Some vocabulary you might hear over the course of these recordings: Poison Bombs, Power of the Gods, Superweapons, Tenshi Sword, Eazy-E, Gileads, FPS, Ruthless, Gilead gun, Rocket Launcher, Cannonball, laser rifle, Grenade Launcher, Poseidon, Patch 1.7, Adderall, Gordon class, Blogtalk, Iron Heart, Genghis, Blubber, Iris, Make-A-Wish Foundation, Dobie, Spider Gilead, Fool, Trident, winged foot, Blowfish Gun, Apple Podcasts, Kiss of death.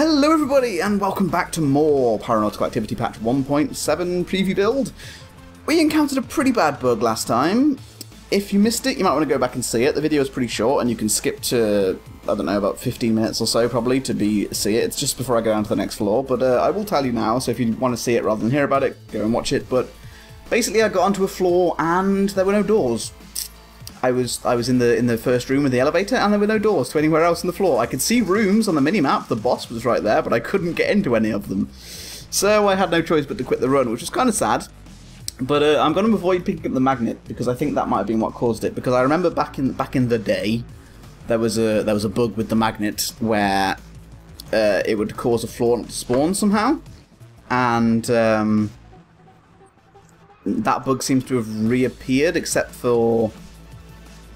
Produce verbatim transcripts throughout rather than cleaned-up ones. Hello everybody and welcome back to more Paranautical Activity Patch one point seven preview build. We encountered a pretty bad bug last time. If you missed it, you might want to go back and see it. The video is pretty short and you can skip to, I don't know, about fifteen minutes or so probably to be see it. It's just before I go down to the next floor, but uh, I will tell you now, so if you want to see it rather than hear about it, go and watch it. But basically I got onto a floor and there were no doors. I was I was in the in the first room with the elevator, and there were no doors to anywhere else on the floor. I could see rooms on the mini-map, the boss was right there, but I couldn't get into any of them. So I had no choice but to quit the run, which was kind of sad. But uh, I'm going to avoid picking up the magnet, because I think that might have been what caused it. Because I remember back in back in the day, there was a there was a bug with the magnet where uh, it would cause a floor to spawn somehow, and um, that bug seems to have reappeared, except for.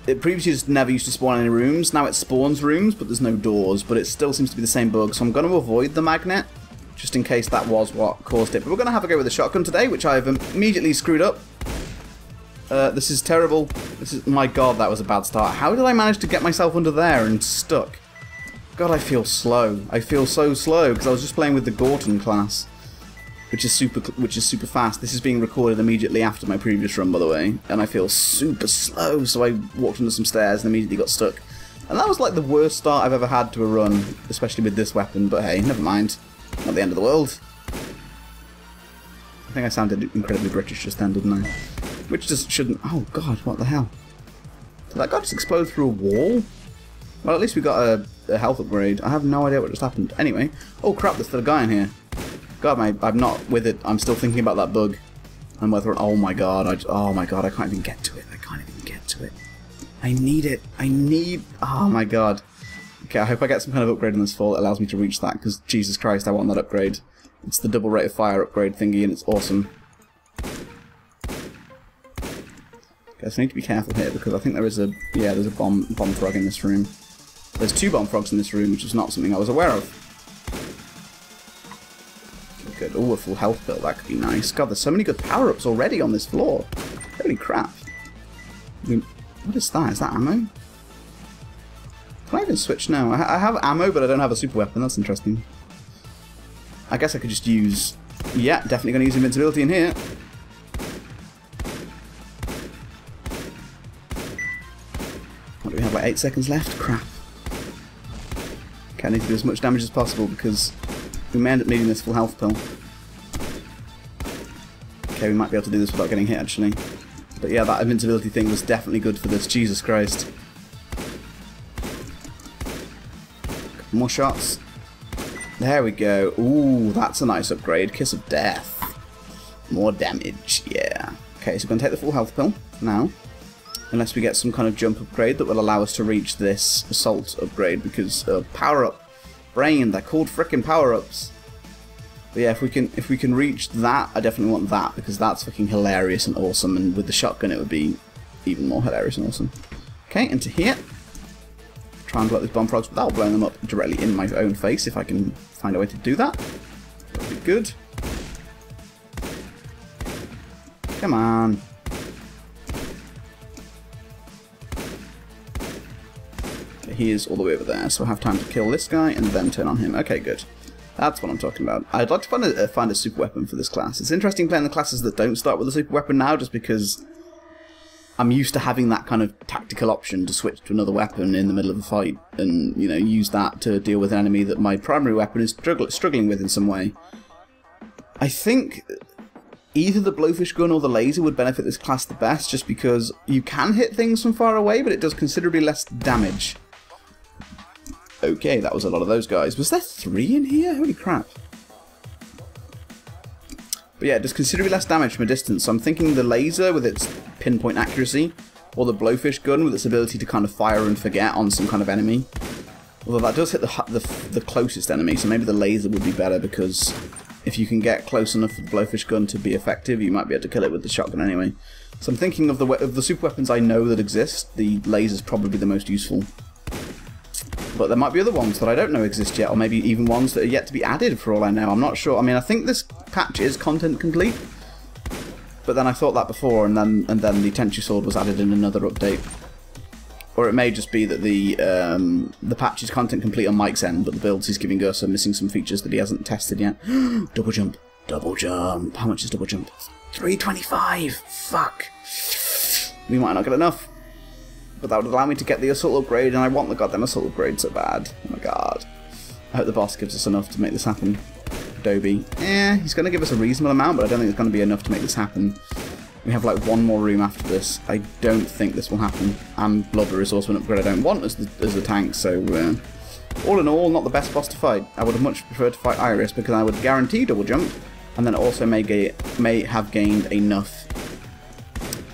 It previously just never used to spawn any rooms. Now it spawns rooms, but there's no doors. But it still seems to be the same bug, so I'm going to avoid the magnet, just in case that was what caused it. But we're going to have a go with the shotgun today, which I've immediately screwed up. Uh, this is terrible. This is my god, that was a bad start. How did I manage to get myself under there and stuck? God, I feel slow. I feel so slow because I was just playing with the Gordon class, which is super, which is super fast. This is being recorded immediately after my previous run, by the way, and I feel super slow. So I walked under some stairs and immediately got stuck, and that was like the worst start I've ever had to a run, especially with this weapon. But hey, never mind. Not the end of the world. I think I sounded incredibly British just then, didn't I? Which just shouldn't. Oh God, what the hell? Did that guy just explode through a wall? Well, at least we got a, a health upgrade. I have no idea what just happened. Anyway, oh crap, there's still a guy in here. God, my, I'm not with it. I'm still thinking about that bug, and whether. Oh my God! I, oh my God! I can't even get to it. I can't even get to it. I need it. I need. Oh my God! Okay, I hope I get some kind of upgrade in this fall that allows me to reach that. Because Jesus Christ, I want that upgrade. It's the double rate of fire upgrade thingy, and it's awesome. Guys, I need to be careful here because I think there is a yeah, there's a bomb bomb frog in this room. There's two bomb frogs in this room, which is not something I was aware of. Oh, a full health build, that could be nice. God, there's so many good power-ups already on this floor. Holy crap. I mean, what is that? Is that ammo? Can I even switch now? I have ammo, but I don't have a super weapon. That's interesting. I guess I could just use... Yeah, definitely going to use invincibility in here. What do we have, like eight seconds left? Crap. Okay, I need to do as much damage as possible because... We may end up needing this full health pill. Okay, we might be able to do this without getting hit, actually. But yeah, that invincibility thing was definitely good for this. Jesus Christ. Couple more shots. There we go. Ooh, that's a nice upgrade. Kiss of death. More damage, yeah. Okay, so we're going to take the full health pill now. Unless we get some kind of jump upgrade that will allow us to reach this assault upgrade, because uh, power up. Brain, they're called frickin' power-ups. But yeah, if we can if we can reach that, I definitely want that, because that's fucking hilarious and awesome, and with the shotgun it would be even more hilarious and awesome. Okay, into here. Try and blow up these bomb frogs without blowing them up directly in my own face, if I can find a way to do that. That'd be good. Come on. He is all the way over there, so I have time to kill this guy and then turn on him. Okay, good. That's what I'm talking about. I'd like to find a, uh, find a super weapon for this class. It's interesting playing the classes that don't start with a super weapon now, just because I'm used to having that kind of tactical option to switch to another weapon in the middle of a fight and, you know, use that to deal with an enemy that my primary weapon is struggle struggling with in some way. I think either the Blowfish Gun or the laser would benefit this class the best, just because you can hit things from far away, but it does considerably less damage. Okay, that was a lot of those guys. Was there three in here? Holy crap. But yeah, it does considerably less damage from a distance, so I'm thinking the laser with its pinpoint accuracy, or the Blowfish Gun with its ability to kind of fire and forget on some kind of enemy. Although that does hit the, the, the closest enemy, so maybe the laser would be better, because if you can get close enough for the Blowfish Gun to be effective, you might be able to kill it with the shotgun anyway. So I'm thinking of the, of the super weapons I know that exist, the laser's probably the most useful. But there might be other ones that I don't know exist yet, or maybe even ones that are yet to be added for all I know. I'm not sure. I mean, I think this patch is content complete, but then I thought that before, and then and then the Tenshi Sword was added in another update. Or it may just be that the um, the patch is content complete on Mike's end, but the builds he's giving us are missing some features that he hasn't tested yet. Double jump. Double jump. How much is double jump? three twenty-five. Fuck. We might not get enough. But that would allow me to get the assault upgrade, and I want the goddamn assault upgrade so bad. Oh my god. I hope the boss gives us enough to make this happen. Adobe. Eh, he's going to give us a reasonable amount, but I don't think it's going to be enough to make this happen. We have like one more room after this. I don't think this will happen. And Blubber is also an upgrade I don't want as the, as the tank, so uh, all in all, not the best boss to fight. I would have much preferred to fight Iris because I would guarantee double jump, and then also may, ga may have gained enough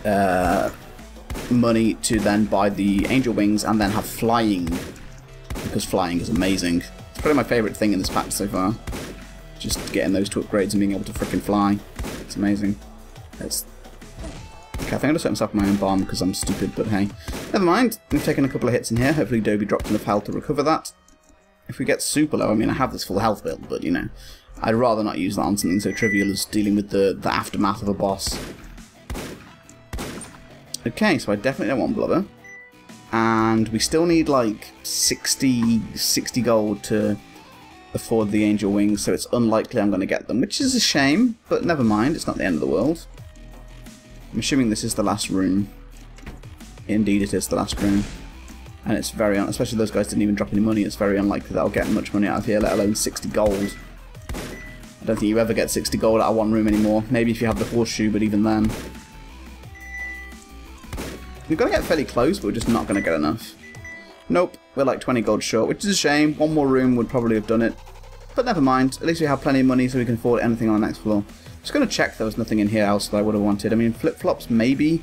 uh, money to then buy the angel wings and then have flying, because flying is amazing. It's probably my favourite thing in this patch so far. Just getting those two upgrades and being able to frickin' fly. It's amazing. It's... Okay, I think I just set myself my own bomb because I'm stupid, but hey. Never mind. We've taken a couple of hits in here. Hopefully Dobie dropped enough health to recover that. If we get super low, I mean, I have this full health build, but, you know, I'd rather not use that on something so trivial as dealing with the, the aftermath of a boss. Okay, so I definitely don't want Blubber. And we still need, like, sixty, sixty gold to afford the angel wings, so it's unlikely I'm going to get them, which is a shame, but never mind, it's not the end of the world. I'm assuming this is the last room. Indeed it is the last room. And it's very, un especially those guys didn't even drop any money, it's very unlikely that I'll get much money out of here, let alone sixty gold. I don't think you ever get sixty gold out of one room anymore, maybe if you have the horseshoe, but even then. We've got to get fairly close, but we're just not going to get enough. Nope, we're like twenty gold short, which is a shame. One more room would probably have done it. But never mind, at least we have plenty of money so we can afford anything on the next floor. Just going to check there was nothing in here else that I would have wanted. I mean, flip-flops, maybe.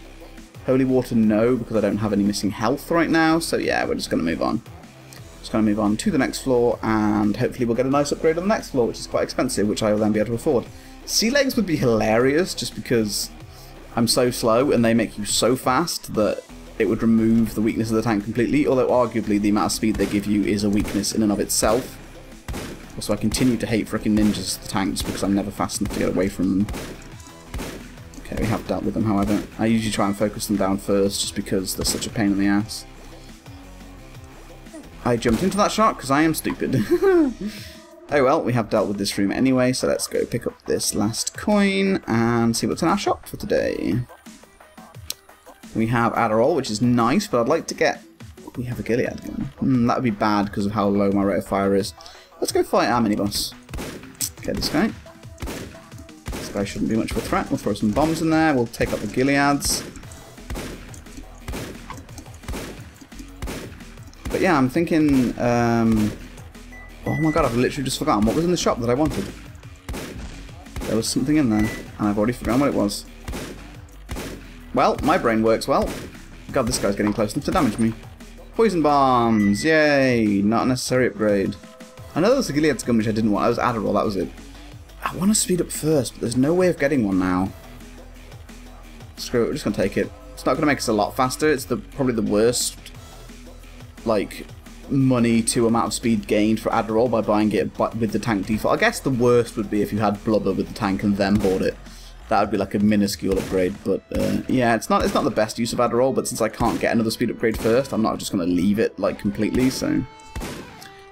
Holy water, no, because I don't have any missing health right now. So yeah, we're just going to move on. Just going to move on to the next floor, and hopefully we'll get a nice upgrade on the next floor, which is quite expensive, which I will then be able to afford. Sea legs would be hilarious, just because I'm so slow and they make you so fast that it would remove the weakness of the tank completely, although arguably the amount of speed they give you is a weakness in and of itself. Also, I continue to hate frickin' ninjas, the tanks, because I'm never fast enough to get away from them. Okay, we have dealt with them, however. I usually try and focus them down first, just because they're such a pain in the ass. I jumped into that shark, because I am stupid. Oh well, we have dealt with this room anyway, so let's go pick up this last coin and see what's in our shop for today. We have Adderall, which is nice, but I'd like to get... We have a Gilead gun. Mm, that would be bad because of how low my rate of fire is. Let's go fight our mini-boss. Get this guy. This guy shouldn't be much of a threat. We'll throw some bombs in there. We'll take up the Gileads. But yeah, I'm thinking... Um... Oh my god, I've literally just forgotten what was in the shop that I wanted. There was something in there, and I've already forgotten what it was. Well, my brain works well. God, this guy's getting close enough to damage me. Poison Bombs! Yay! Not a necessary upgrade. I know there was a Gilead gun which I didn't want. That was Adderall, that was it. I want to speed up first, but there's no way of getting one now. Screw it, we're just going to take it. It's not going to make us a lot faster. It's the probably the worst, like, money to amount of speed gained for Adderall by buying it with the tank default. I guess the worst would be if you had Blubber with the tank and then bought it. That would be like a minuscule upgrade, but uh, yeah, it's not it's not the best use of Adderall, but since I can't get another speed upgrade first, I'm not just going to leave it like completely, so...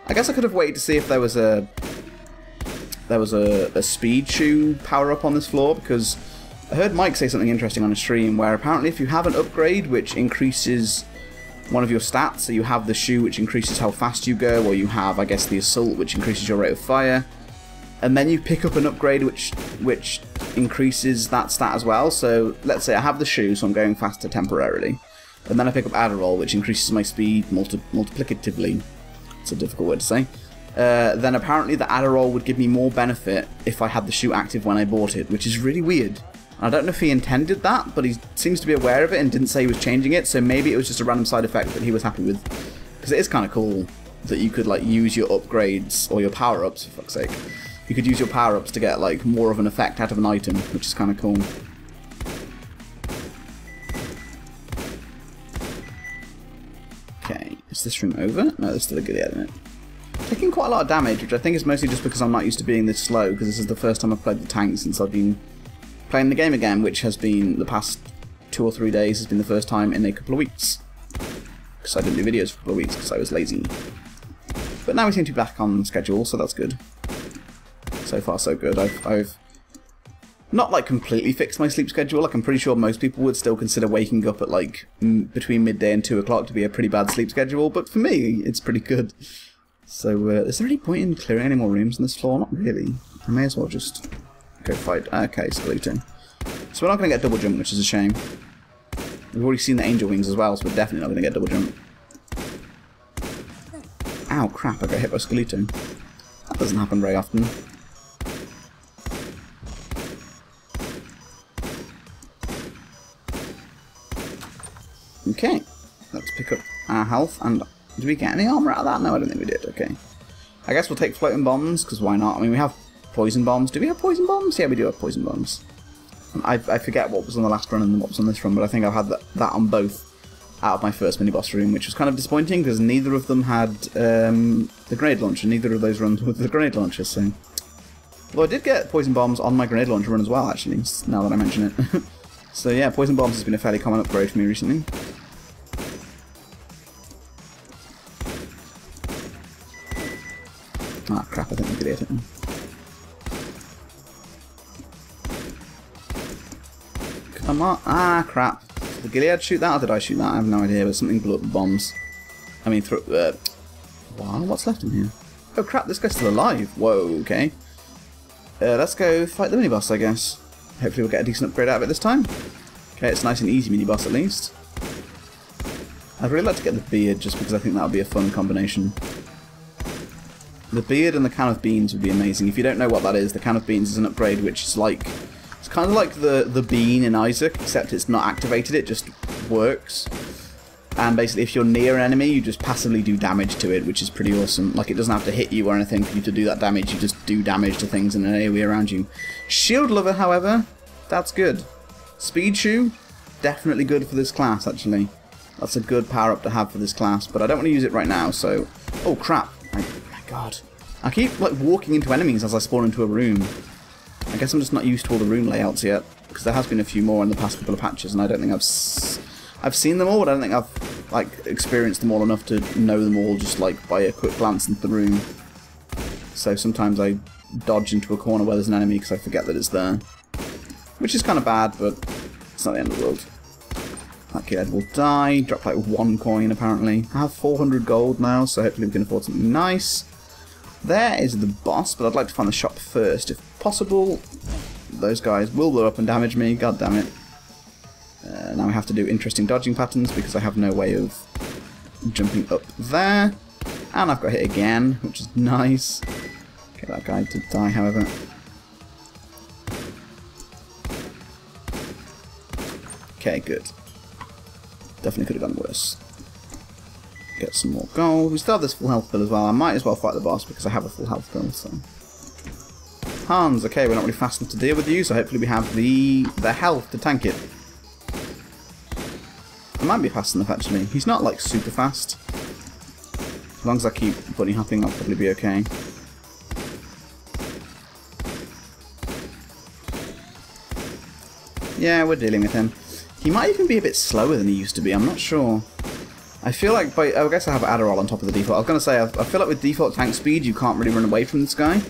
I guess I could have waited to see if there was a there was a, a speed shoe power-up on this floor, because I heard Mike say something interesting on a stream where apparently if you have an upgrade which increases one of your stats, so you have the shoe which increases how fast you go, or you have, I guess, the assault which increases your rate of fire, and then you pick up an upgrade which which increases that stat as well. So let's say I have the shoe, so I'm going faster temporarily, and then I pick up Adderall, which increases my speed multi multiplicatively. It's a difficult word to say. Uh, then apparently the Adderall would give me more benefit if I had the shoe active when I bought it, which is really weird. I don't know if he intended that, but he seems to be aware of it and didn't say he was changing it, so maybe it was just a random side effect that he was happy with. Because it is kind of cool that you could, like, use your upgrades or your power-ups, for fuck's sake. You could use your power-ups to get, like, more of an effect out of an item, which is kind of cool. Okay, is this room over? No, there's still a Gilead in it. Taking quite a lot of damage, which I think is mostly just because I'm not used to being this slow, because this is the first time I've played the tank since I've been playing the game again, which has been the past two or three days, has been the first time in a couple of weeks. because I didn't do videos for weeks because I was lazy. But now we seem to be back on schedule, so that's good. So far, so good. I've, I've not like completely fixed my sleep schedule. Like, I'm pretty sure most people would still consider waking up at like m between midday and two o'clock to be a pretty bad sleep schedule, but for me, it's pretty good. So, uh, is there any point in clearing any more rooms on this floor? Not really. I may as well just go fight. Okay, saluting. So we're not going to get double jump, which is a shame. We've already seen the angel wings as well, so we're definitely not going to get double jump. Ow, crap, I got hit by a skeleton. That doesn't happen very often. Okay, let's pick up our health, and did we get any armor out of that? No, I don't think we did, okay. I guess we'll take floating bombs, because why not? I mean, we have poison bombs. Do we have poison bombs? Yeah, we do have poison bombs. I, I forget what was on the last run and what was on this run, but I think I've had that, that on both out of my first mini-boss room, which was kind of disappointing, because neither of them had um, the Grenade Launcher. Neither of those runs with the Grenade Launcher, so... Although I did get Poison Bombs on my Grenade Launcher run as well, actually, now that I mention it. So yeah, Poison Bombs has been a fairly common upgrade for me recently. Ah, crap, I think we could hit it. Come on. Ah, crap. Did Gilead shoot that or did I shoot that? I have no idea, but something blew up the bombs. I mean, through. Uh, wow, what's left in here? Oh, crap, this guy's still alive. Whoa, okay. Uh, let's go fight the mini-boss, I guess. Hopefully we'll get a decent upgrade out of it this time. Okay, it's nice and easy mini-boss at least. I'd really like to get the beard just because I think that would be a fun combination. The beard and the can of beans would be amazing. If you don't know what that is, the can of beans is an upgrade which is like... It's kind of like the, the bean in Isaac, except it's not activated, it just works. And basically if you're near an enemy, you just passively do damage to it, which is pretty awesome. Like, it doesn't have to hit you or anything for you to do that damage, you just do damage to things in an area around you. Shield Lover, however, that's good. Speed Shoe, definitely good for this class, actually. That's a good power-up to have for this class, but I don't want to use it right now, so... Oh, crap. I, my god. I keep, like, walking into enemies as I spawn into a room. I guess I'm just not used to all the room layouts yet, because there has been a few more in the past couple of patches, and I don't think I've s I've seen them all, but I don't think I've like experienced them all enough to know them all just like by a quick glance into the room. So sometimes I dodge into a corner where there's an enemy because I forget that it's there, which is kind of bad, but it's not the end of the world. That kid will die. Dropped like one coin apparently. I have four hundred gold now, so hopefully we can afford something nice. There is the boss, but I'd like to find the shop first, if possible. Those guys will blow up and damage me, god damn it. Uh, now I have to do interesting dodging patterns because I have no way of jumping up there. And I've got hit again, which is nice. Okay, that guy did die, however. Okay, good. Definitely could have done worse. Get some more gold. We still have this full health pill as well. I might as well fight the boss because I have a full health pill, so... Hans, okay, we're not really fast enough to deal with you, so hopefully we have the the health to tank it. I might be fast enough, actually. He's not, like, super fast. As long as I keep bunny hopping, I'll probably be okay. Yeah, we're dealing with him. He might even be a bit slower than he used to be, I'm not sure. I feel like, by, oh, I guess I have Adderall on top of the default. I was going to say, I, I feel like with default tank speed, you can't really run away from this guy.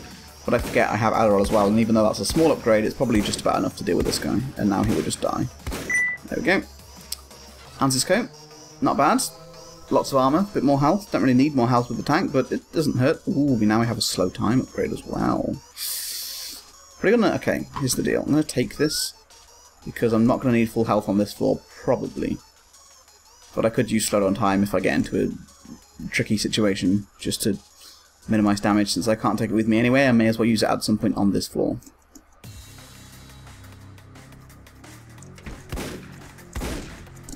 But I forget I have Adderall as well, and even though that's a small upgrade, it's probably just about enough to deal with this guy. And now he will just die. There we go. Hans's coat. Not bad. Lots of armor, a bit more health. Don't really need more health with the tank, but it doesn't hurt. Ooh, we now have a slow time upgrade as well. Pretty good. Okay, here's the deal. I'm going to take this, because I'm not going to need full health on this floor, probably. But I could use slow on time if I get into a tricky situation, just to minimise damage. Since I can't take it with me anyway, I may as well use it at some point on this floor.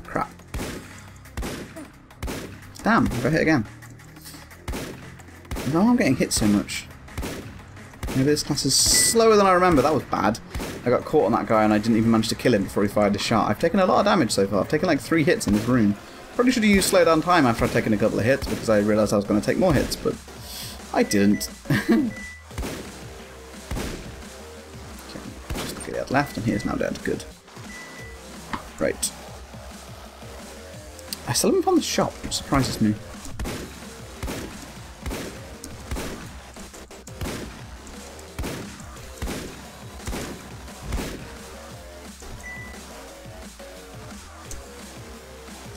Crap. Damn, I got hit again. No, I'm getting hit so much. Maybe this class is slower than I remember. That was bad. I got caught on that guy and I didn't even manage to kill him before he fired a shot. I've taken a lot of damage so far. I've taken like three hits in this room. Probably should have used slow down time after I'd taken a couple of hits because I realised I was going to take more hits, but I didn't. Okay, just look at that left and he is now dead. Good. Right. I yes, eleven from the shop surprises me.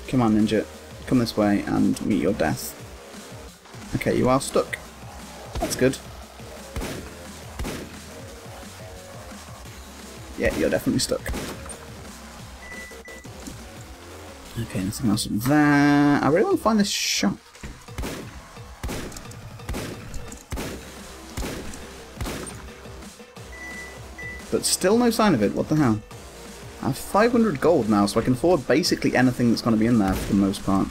Come on, ninja. Come this way and meet your death. Okay, you are stuck. That's good. Yeah, you're definitely stuck. Okay, nothing else there. I really want to find this shop. But still no sign of it, what the hell? I have five hundred gold now, so I can afford basically anything that's going to be in there for the most part.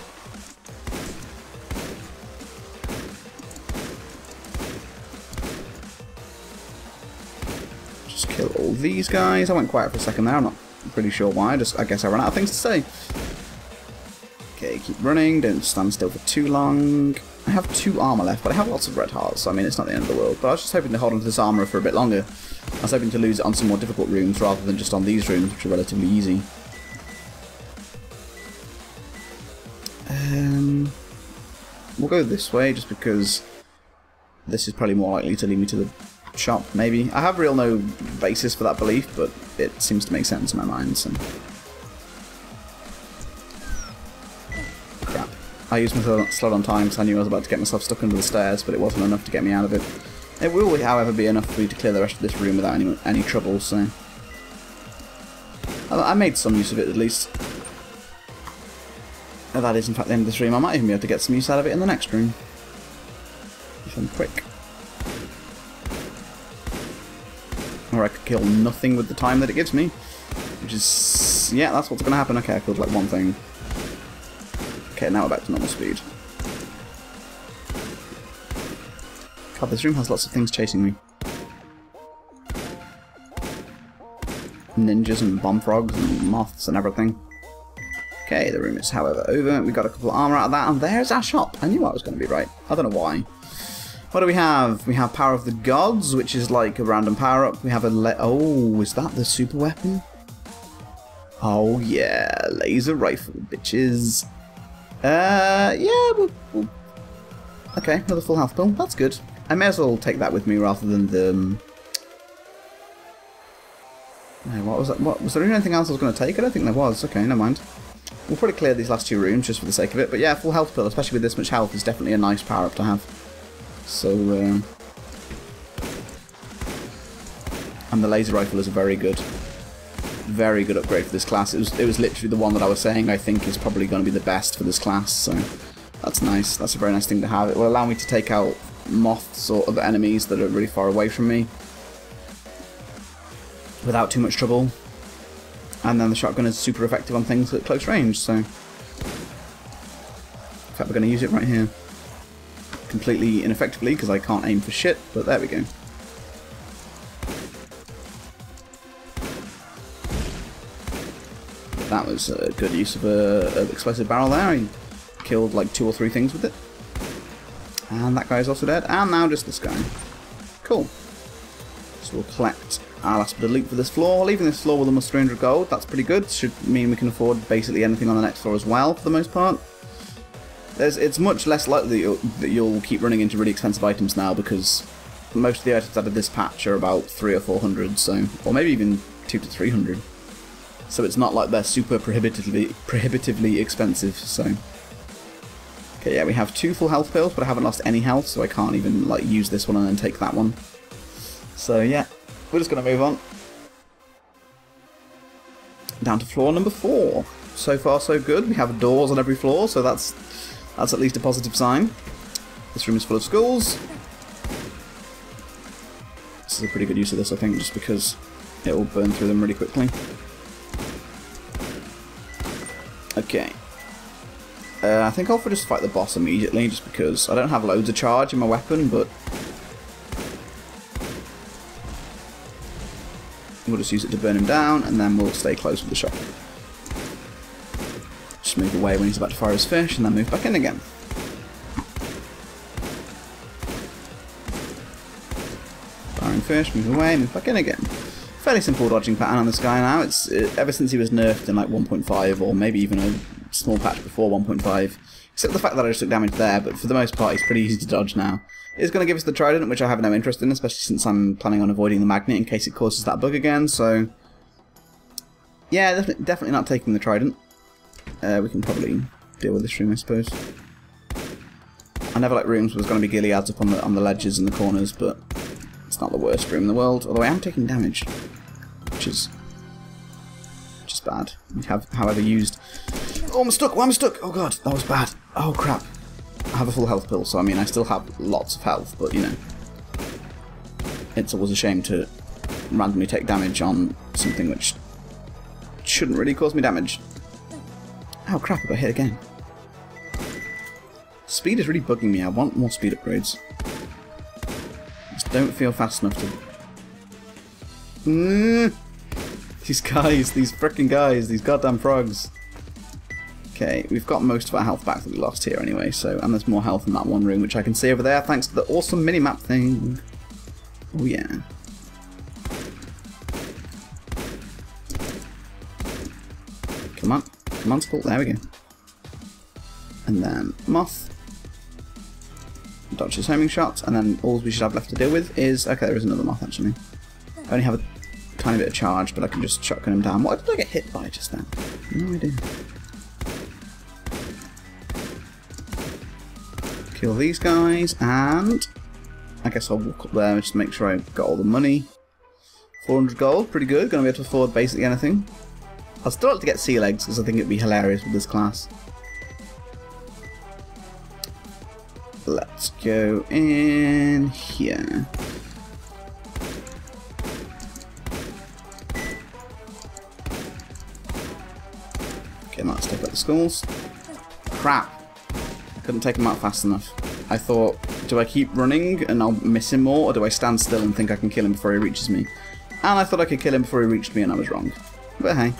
Just kill all these guys. I went quiet for a second there, I'm not pretty sure why, just I guess I ran out of things to say. Okay, keep running, don't stand still for too long. I have two armour left, but I have lots of red hearts, so I mean it's not the end of the world. But I was just hoping to hold on to this armour for a bit longer. I was hoping to lose it on some more difficult rooms rather than just on these rooms, which are relatively easy. Um, we'll go this way, just because this is probably more likely to lead me to the shop, maybe. I have real no basis for that belief, but it seems to make sense in my mind, so... Crap. I used my slot on time because I knew I was about to get myself stuck under the stairs, but it wasn't enough to get me out of it. It will, however, be enough for me to clear the rest of this room without any, any trouble, so... I, I made some use of it, at least. And that is, in fact, the end of this room. I might even be able to get some use out of it in the next room. If I'm quick. Or I could kill nothing with the time that it gives me. Which is... yeah, that's what's going to happen. Okay, I killed, like, one thing. Okay, now we're back to normal speed. God, this room has lots of things chasing me. Ninjas and bomb frogs and moths and everything. Okay, the room is however over. We got a couple of armour out of that, and there's our shop. I knew I was going to be right. I don't know why. What do we have? We have Power of the Gods, which is like a random power-up. We have a le- oh, is that the super weapon? Oh yeah, laser rifle, bitches. Uh, yeah, we'll, we'll... Okay, another full health pill. That's good. I may as well take that with me rather than the... Um... No, what was that? What, was there even anything else I was going to take? I don't think there was. Okay, never mind. We'll probably clear these last two rooms just for the sake of it. But yeah, full health pill, especially with this much health, is definitely a nice power-up to have. So, um... and the laser rifle is a very good, very good upgrade for this class. It was, it was literally the one that I was saying I think is probably going to be the best for this class, so... That's nice. That's a very nice thing to have. It will allow me to take out moths or other enemies that are really far away from me without too much trouble. And then the shotgun is super effective on things at close range, so... In fact, we're going to use it right here. Completely ineffectively, because I can't aim for shit, but there we go. That was a good use of an explosive barrel there. I killed like two or three things with it. And that guy's also dead. And now just this guy. Cool. So we'll collect our last bit of loot for this floor. Leaving this floor with almost three hundred gold. That's pretty good. Should mean we can afford basically anything on the next floor as well, for the most part. There's, it's much less likely that you'll, that you'll keep running into really expensive items now, because most of the items out of this patch are about three or four hundred, so, or maybe even two to three hundred. So it's not like they're super prohibitively, prohibitively expensive, so... Okay, yeah, we have two full health pills, but I haven't lost any health, so I can't even, like, use this one and then take that one. So, yeah, we're just going to move on. Down to floor number four. So far, so good. We have doors on every floor, so that's that's at least a positive sign. This room is full of skulls. This is a pretty good use of this, I think, just because it will burn through them really quickly. Okay. Uh, I think I'll just fight the boss immediately, just because I don't have loads of charge in my weapon, but we'll just use it to burn him down, and then we'll stay close with the shot. Just move away when he's about to fire his fish, and then move back in again. Firing fish, move away, move back in again. Fairly simple dodging pattern on this guy now. It's it, ever since he was nerfed in like one point five, or maybe even a small patch before one point five, except the fact that I just took damage there, but for the most part it's pretty easy to dodge now. It's going to give us the Trident, which I have no interest in, especially since I'm planning on avoiding the Magnet in case it causes that bug again, so... yeah, definitely, definitely not taking the Trident. Uh, we can probably deal with this room, I suppose. I never like rooms where there's going to be Gileads up on the, on the ledges and the corners, but it's not the worst room in the world, although I am taking damage, which is... just bad. We have, however, used... oh, I'm stuck! Why am I stuck? Oh god, that was bad. Oh crap. I have a full health pill, so I mean, I still have lots of health, but you know. It's always a shame to randomly take damage on something which shouldn't really cause me damage. Oh crap, I got hit again. Speed is really bugging me. I want more speed upgrades. I just don't feel fast enough to... Mm. These guys, these frickin' guys, these goddamn frogs. Okay, we've got most of our health back that we lost here anyway, so, and there's more health in that one room, which I can see over there, thanks to the awesome minimap thing. Oh yeah. Come on, come on, Sport, there we go. And then Moth. Dodge his homing shot, and then all we should have left to deal with is, okay, there is another Moth actually. I only have a tiny bit of charge, but I can just shotgun him down. What did I get hit by just then? No idea. Kill these guys, and I guess I'll walk up there just to make sure I got all the money. four hundred gold, pretty good. Going to be able to afford basically anything. I'd still like to get sea legs because I think it'd be hilarious with this class. Let's go in here. Let's take out the skulls. Crap. Couldn't take him out fast enough. I thought, do I keep running and I'll miss him more, or do I stand still and think I can kill him before he reaches me? And I thought I could kill him before he reached me and I was wrong. But hey,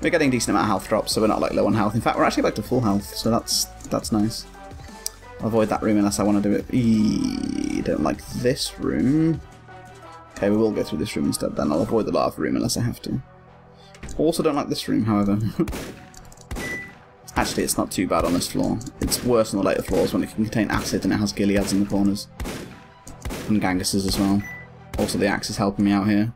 we're getting a decent amount of health drops, so we're not like low on health. In fact, we're actually back to full health, so that's that's nice. I'll avoid that room unless I want to do it. Eee, don't like this room. Okay, we will go through this room instead then. I'll avoid the lava room unless I have to. Also don't like this room, however. Actually, it's not too bad on this floor. It's worse on the later floors when it can contain acid and it has Gileads in the corners. And Genghises as well. Also, the axe is helping me out here.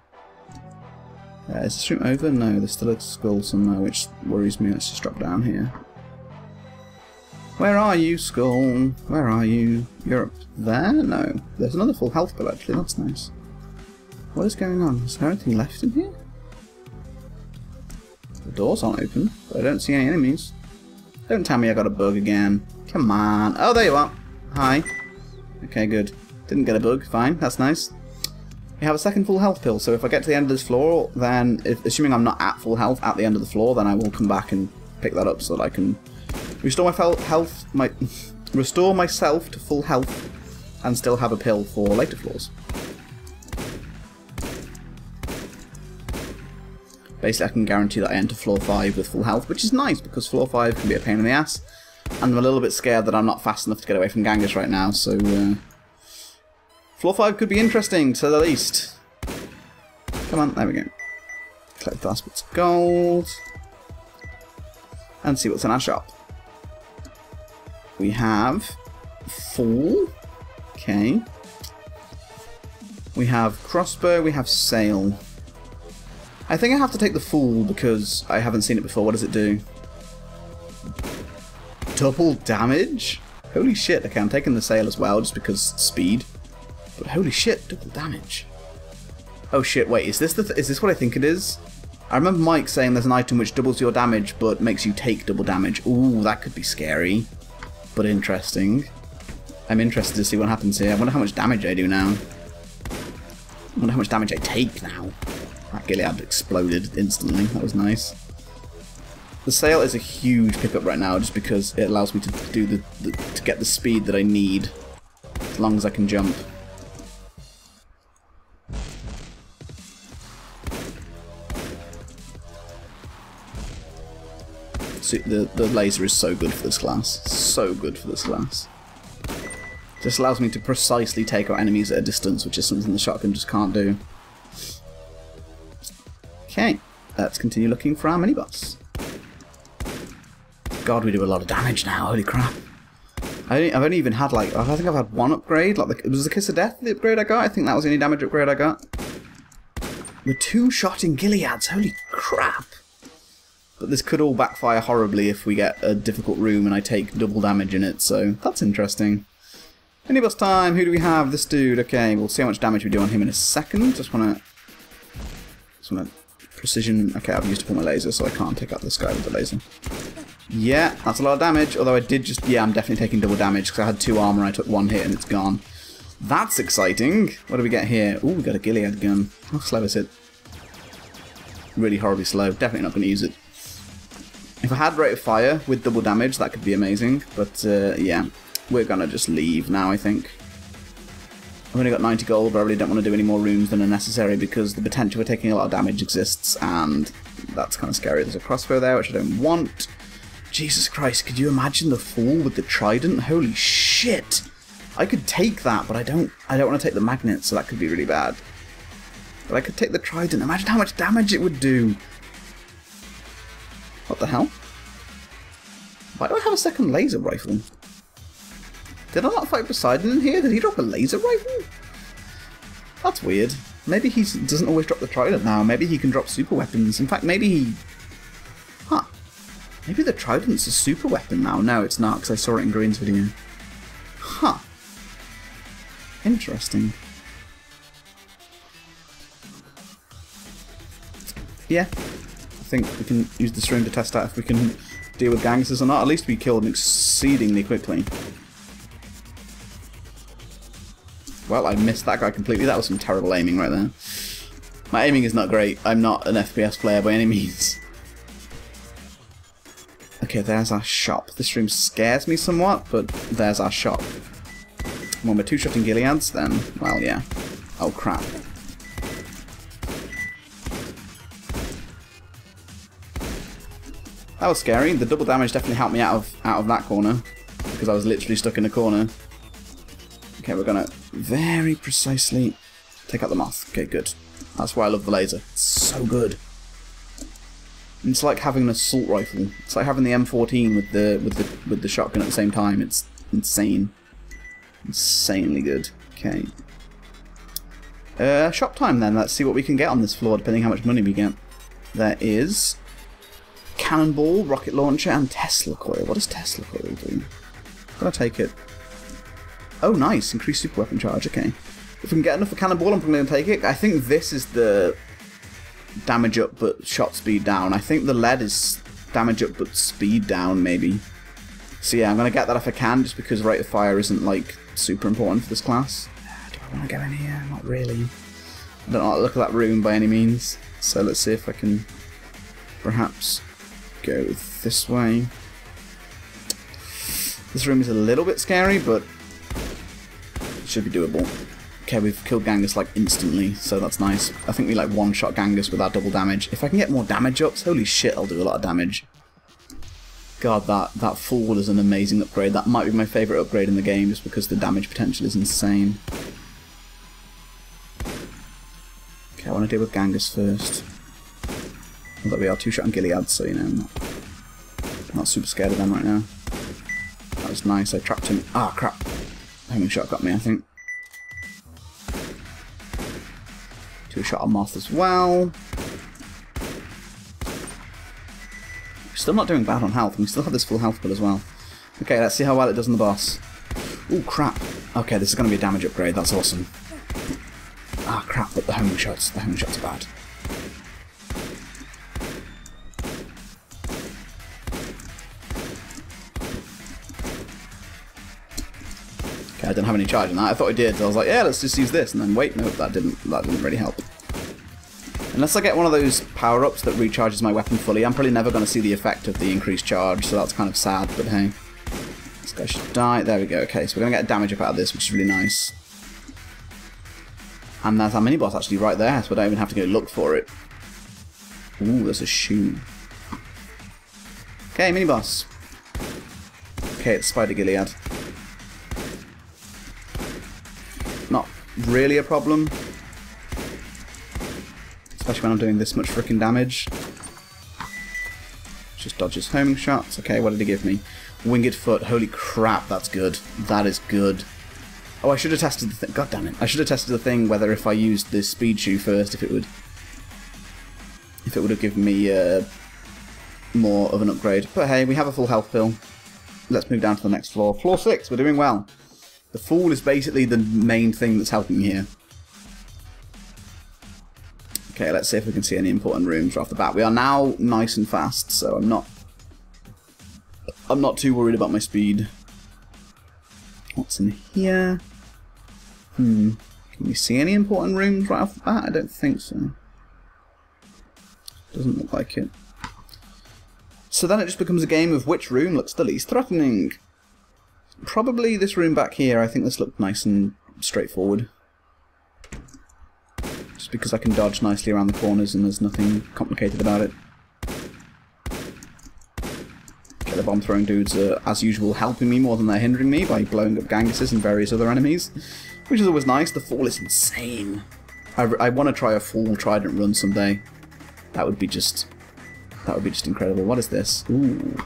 Uh, is this room over? No, there's still a skull somewhere, which worries me. Let's just drop down here. Where are you, skull? Where are you? You're up there? No. There's another full health bill, actually. That's nice. What is going on? Is there anything left in here? The doors aren't open, but I don't see any enemies. Don't tell me I got a bug again. Come on. Oh, there you are. Hi. Okay, good. Didn't get a bug. Fine. That's nice. We have a second full health pill, so if I get to the end of this floor, then, if, assuming I'm not at full health at the end of the floor, then I will come back and pick that up so that I can restore my health, my restore myself to full health and still have a pill for later floors. Basically, I can guarantee that I enter floor five with full health, which is nice, because floor five can be a pain in the ass. And I'm a little bit scared that I'm not fast enough to get away from Genghis right now, so... Uh, floor five could be interesting, to the least. Come on, there we go. Collect the last bits of gold. And see what's in our shop. We have... Fool. Okay. We have crossbow, we have sail. I think I have to take the Fool because I haven't seen it before. What does it do? Double damage? Holy shit. Okay, I'm taking the sail as well just because speed. But holy shit, double damage. Oh shit, wait, is this the th is this what I think it is? I remember Mike saying there's an item which doubles your damage but makes you take double damage. Ooh, that could be scary. But interesting. I'm interested to see what happens here. I wonder how much damage I do now. I wonder how much damage I take now. That Gilead exploded instantly, that was nice. The sail is a huge pickup right now just because it allows me to do the, the to get the speed that I need as long as I can jump. So the, the laser is so good for this class. So good for this class. Just allows me to precisely take out enemies at a distance, which is something the shotgun just can't do. Okay, let's continue looking for our mini boss. God, we do a lot of damage now. Holy crap. I only, I've only even had like, I think I've had one upgrade. Like, the, it was the Kiss of Death, the upgrade I got. I think that was the only damage upgrade I got. We're two-shotting Gileads. Holy crap. But this could all backfire horribly if we get a difficult room and I take double damage in it, so that's interesting. Minibus time. Who do we have? This dude. Okay, we'll see how much damage we do on him in a second. Just want to... Just want to... Precision... Okay, I've used up all my laser, so I can't take out this guy with the laser. Yeah, that's a lot of damage, although I did just... Yeah, I'm definitely taking double damage, because I had two armor and I took one hit and it's gone. That's exciting. What do we get here? Ooh, we got a Gilead gun. How slow is it? Really horribly slow. Definitely not going to use it. If I had rate of fire with double damage, that could be amazing. But, uh, yeah, we're going to just leave now, I think. I've only got ninety gold, but I really don't want to do any more rooms than are necessary because the potential for taking a lot of damage exists, and that's kind of scary. There's a crossbow there, which I don't want. Jesus Christ, could you imagine the Fool with the Trident? Holy shit! I could take that, but I don't I don't want to take the magnet, so that could be really bad. But I could take the Trident. Imagine how much damage it would do. What the hell? Why do I have a second laser rifle? Did I not fight Poseidon in here? Did he drop a laser rifle? That's weird. Maybe he doesn't always drop the Trident now. Maybe he can drop super weapons. In fact, maybe he... Huh. Maybe the Trident's a super weapon now. No, it's not, because I saw it in Green's video. Huh. Interesting. Yeah. I think we can use this room to test out if we can deal with Genghis or not. At least we kill them exceedingly quickly. Well, I missed that guy completely. That was some terrible aiming right there. My aiming is not great. I'm not an F P S player by any means. Okay, there's our shop. This room scares me somewhat, but there's our shop. When we're two-shotting Gileads, then, well, yeah. Oh, crap. That was scary. The double damage definitely helped me out of out of that corner because I was literally stuck in a corner. Okay, we're gonna very precisely take out the moth. Okay, good. That's why I love the laser. It's so good. And it's like having an assault rifle. It's like having the M fourteen with the with the with the shotgun at the same time. It's insane, insanely good. Okay. Uh, shop time then. Let's see what we can get on this floor, depending how much money we get. There is. Cannonball, Rocket Launcher, and Tesla Coil. What does Tesla Coil do? I'm going to take it. Oh, nice. Increased super weapon charge. Okay. If we can get enough for Cannonball, I'm probably going to take it. I think this is the damage up but shot speed down. I think the lead is damage up but speed down, maybe. So yeah, I'm going to get that if I can, just because rate of fire isn't, like, super important for this class. Do I want to go in here? Not really. I don't know how to look at that room by any means. So let's see if I can perhaps... go this way. This room is a little bit scary, but it should be doable. Okay, we've killed Genghis like instantly, so that's nice. I think we like one-shot Genghis with our double damage. If I can get more damage ups, holy shit, I'll do a lot of damage. God, that, that Fool is an amazing upgrade. That might be my favourite upgrade in the game, just because the damage potential is insane. Okay, I want to deal with Genghis first. Although we are two-shot on Gilead, so, you know, I'm not, I'm not super scared of them right now. That was nice. I trapped him. Ah, crap. Homing shot got me, I think. Two-shot on Moth as well. Still not doing bad on health. We still have this full health build as well. Okay, let's see how well it does on the boss. Ooh, crap. Okay, this is going to be a damage upgrade. That's awesome. Ah, crap, but the homing shots. The homing shots are bad. I didn't have any charge in that. I thought I did. So I was like, yeah, let's just use this. And then wait, nope, that didn't that didn't really help. Unless I get one of those power-ups that recharges my weapon fully, I'm probably never going to see the effect of the increased charge, so that's kind of sad, but hey. This guy should die. There we go. Okay, so we're going to get damage up out of this, which is really nice. And there's our mini-boss actually right there, so I don't even have to go look for it. Ooh, there's a shoe. Okay, mini-boss. Okay, it's Spider Gilead. Not really a problem. Especially when I'm doing this much freaking damage. Just dodges homing shots. Okay, what did he give me? Winged foot. Holy crap, that's good. That is good. Oh, I should have tested the thing. God damn it. I should have tested the thing whether if I used the speed shoe first, if it would... If it would have given me uh, more of an upgrade. But hey, we have a full health pill. Let's move down to the next floor. Floor six, we're doing well. The Fool is basically the main thing that's helping here. Okay, let's see if we can see any important rooms right off the bat. We are now nice and fast, so I'm not... I'm not too worried about my speed. What's in here? Hmm. Can we see any important rooms right off the bat? I don't think so. Doesn't look like it. So then it just becomes a game of which room looks the least threatening. Probably this room back here. I think this looked nice and straightforward. Just because I can dodge nicely around the corners and there's nothing complicated about it. Okay, the bomb throwing dudes are, as usual, helping me more than they're hindering me by blowing up Genghises and various other enemies, which is always nice. The Fool is insane. I, I want to try a full Trident run someday. That would be just... That would be just incredible. What is this? Ooh.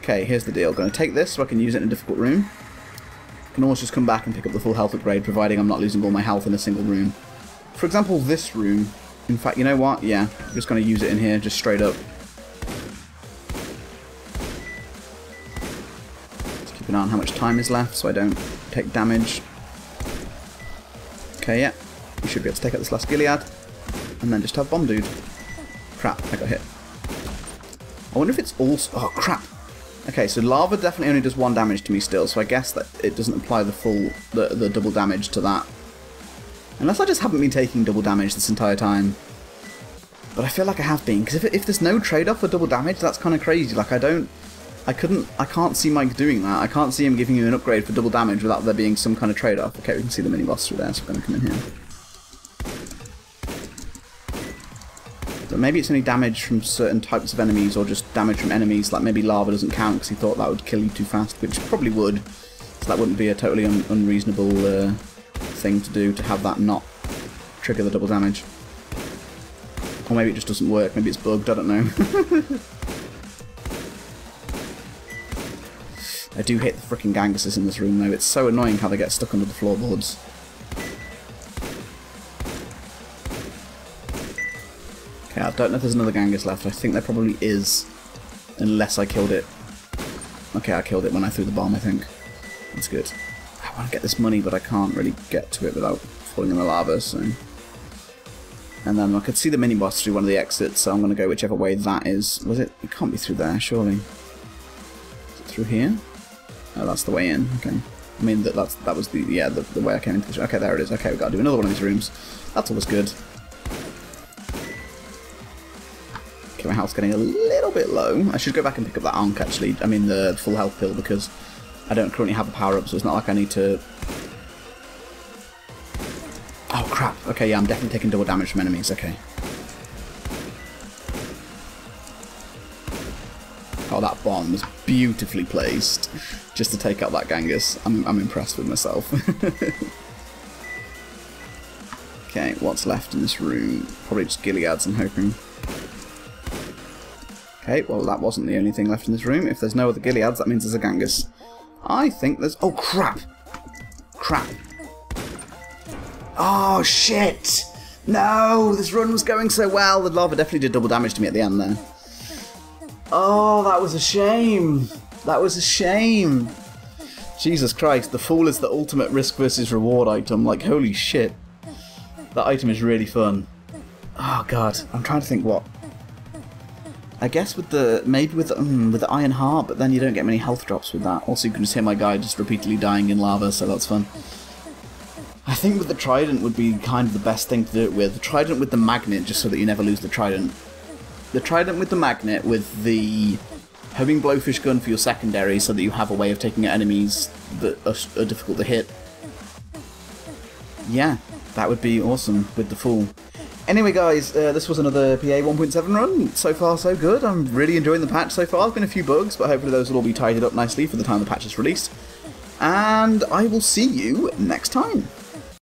Okay, here's the deal. I'm going to take this so I can use it in a difficult room. I can almost just come back and pick up the full health upgrade, providing I'm not losing all my health in a single room. For example, this room. In fact, you know what? Yeah, I'm just going to use it in here, just straight up. Let's keep an eye on how much time is left so I don't take damage. Okay, yeah. We should be able to take out this last Gilead. And then just have bomb dude. Crap, I got hit. I wonder if it's all... Oh, crap. Okay, so lava definitely only does one damage to me still, so I guess that it doesn't apply the full... the, the double damage to that. Unless I just haven't been taking double damage this entire time. But I feel like I have been, because if, if there's no trade-off for double damage, that's kind of crazy. Like, I don't... I couldn't... I can't see Mike doing that. I can't see him giving you an upgrade for double damage without there being some kind of trade-off. Okay, we can see the mini-boss through there, so we're going to come in here. But maybe it's only damage from certain types of enemies, or just damage from enemies, like maybe lava doesn't count because he thought that would kill you too fast, which probably would, so that wouldn't be a totally un unreasonable uh, thing to do, to have that not trigger the double damage. Or maybe it just doesn't work, maybe it's bugged, I don't know. I do hate the frickin' Genghises in this room though, it's so annoying how they get stuck under the floorboards. Yeah, I don't know if there's another Genghis left. I think there probably is. Unless I killed it. Okay, I killed it when I threw the bomb, I think. That's good. I want to get this money, but I can't really get to it without falling in the lava, so... And then I could see the mini-boss through one of the exits, so I'm going to go whichever way that is. Was it? It can't be through there, surely. Is it through here? Oh, that's the way in. Okay. I mean, that that's, that was the, yeah, the, the way I came into the... Okay, there it is. Okay, we've got to do another one of these rooms. That's always good. My health's getting a little bit low. I should go back and pick up that Ankh, actually. I mean, the full health pill, because I don't currently have a power-up, so it's not like I need to... Oh, crap. Okay, yeah, I'm definitely taking double damage from enemies. Okay. Oh, that bomb was beautifully placed just to take out that Genghis. I'm, I'm impressed with myself. Okay, what's left in this room? Probably just Gileads, I'm hoping. Okay, well that wasn't the only thing left in this room. If there's no other Gileads, that means there's a Genghis. I think there's... Oh, crap! Crap. Oh, shit! No! This run was going so well! The lava definitely did double damage to me at the end there. Oh, that was a shame! That was a shame! Jesus Christ, the Fool is the ultimate risk versus reward item. Like, holy shit. That item is really fun. Oh, God. I'm trying to think what... I guess with the, maybe with the, mm, with the Iron Heart, but then you don't get many health drops with that. Also, you can just hear my guy just repeatedly dying in lava, so that's fun. I think with the Trident would be kind of the best thing to do it with. The Trident with the Magnet, just so that you never lose the Trident. The Trident with the Magnet, with the homing Blowfish Gun for your secondary, so that you have a way of taking out enemies that are, are difficult to hit. Yeah, that would be awesome with the Fool. Anyway guys, uh, this was another P A one point seven run. So far so good. I'm really enjoying the patch so far. There's been a few bugs, but hopefully those will all be tidied up nicely for the time the patch is released. And I will see you next time.